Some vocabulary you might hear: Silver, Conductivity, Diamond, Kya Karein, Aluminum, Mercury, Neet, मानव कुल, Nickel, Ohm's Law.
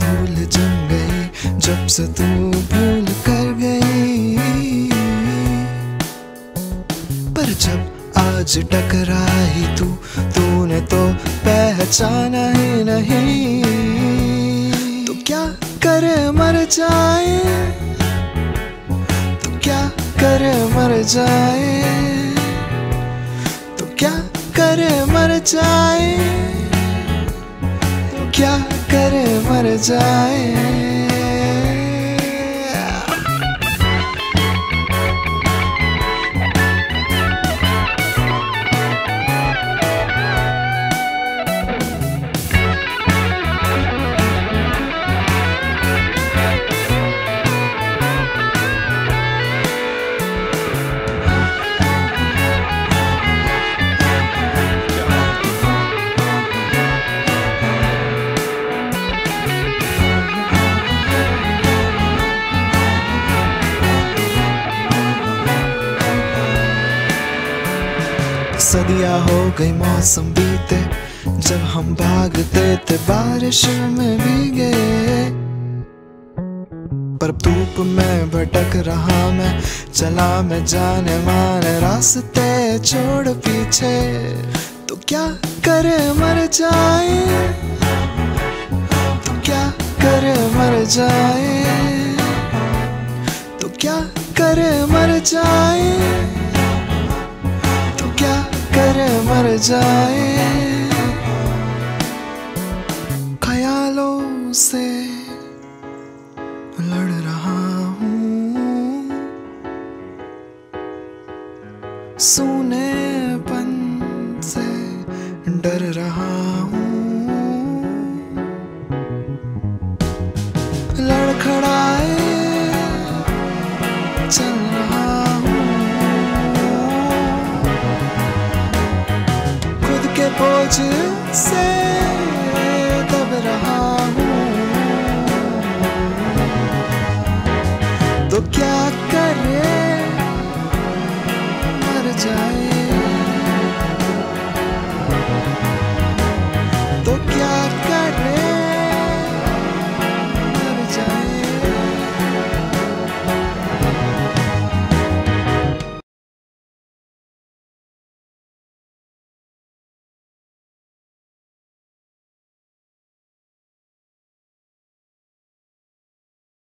धूल जम गई जब से तू भूल कर गई। पर जब आज टकराई तू, तूने तो पहचाना ही नहीं। तो क्या करे मर जाए, तो क्या करे मर जाए, तो क्या करे मर जाए, क्या करे मर जाए। सदियाँ हो गई मौसम बीते, जब हम भागते थे बारिश में भीगे। पर धूप में भटक रहा मैं, चला मैं जाने माने रास्ते छोड़ पीछे। तो क्या करे मर जाए, तो क्या करे मर जाए, तो क्या करे मर जाए, मर जाए। ख्यालों से लड़ रहा हूँ, सूनेपन से डर रहा हूँ। लड़खड़ाए चल रहा बोझ से।